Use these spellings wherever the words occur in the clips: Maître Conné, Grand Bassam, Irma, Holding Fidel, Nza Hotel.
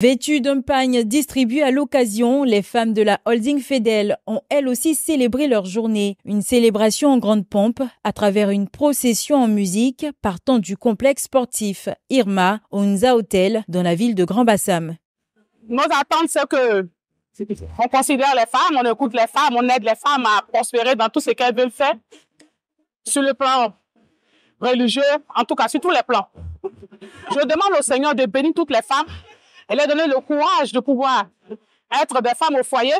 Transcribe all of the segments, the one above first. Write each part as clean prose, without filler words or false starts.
Vêtues d'un pagne distribué à l'occasion, les femmes de la Holding Fidel ont elles aussi célébré leur journée. Une célébration en grande pompe à travers une procession en musique partant du complexe sportif Irma au Nza Hotel dans la ville de Grand Bassam. Nos attentes, c'est que on considère les femmes, on écoute les femmes, on aide les femmes à prospérer dans tout ce qu'elles veulent faire sur le plan religieux, en tout cas sur tous les plans. Je demande au Seigneur de bénir toutes les femmes. Elle a donné le courage de pouvoir être des femmes au foyer,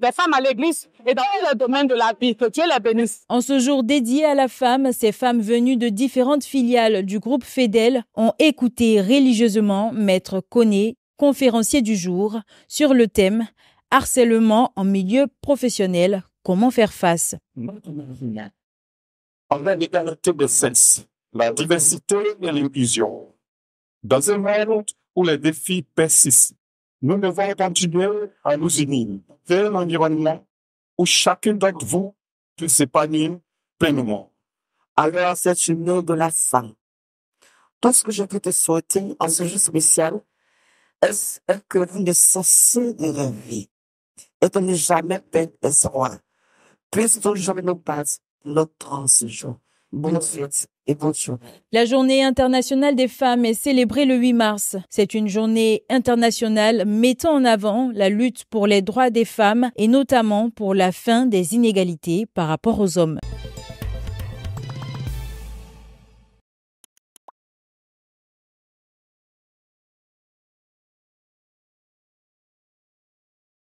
des femmes à l'église et dans tous les domaines de la vie. Que Dieu les bénisse. En ce jour dédié à la femme, ces femmes venues de différentes filiales du groupe Fidel ont écouté religieusement Maître Conné, conférencier du jour, sur le thème « Harcèlement en milieu professionnel, comment faire face ». On a l'égalité de sexe, la diversité et l'inclusion. Dans un monde où les défis persistent, nous devons continuer à nous unir vers un environnement où chacune d'entre vous peut s'épanouir pleinement. Alors, c'est une journée de la femme. Tout ce que je peux te souhaiter en ce jour spécial, est-ce que vous ne cessez de rêver et de ne jamais perdre espoir, puisque jamais nous passe notre séjour. Bonne fête et bonne journée. La journée internationale des femmes est célébrée le 8 mars. C'est une journée internationale mettant en avant la lutte pour les droits des femmes et notamment pour la fin des inégalités par rapport aux hommes.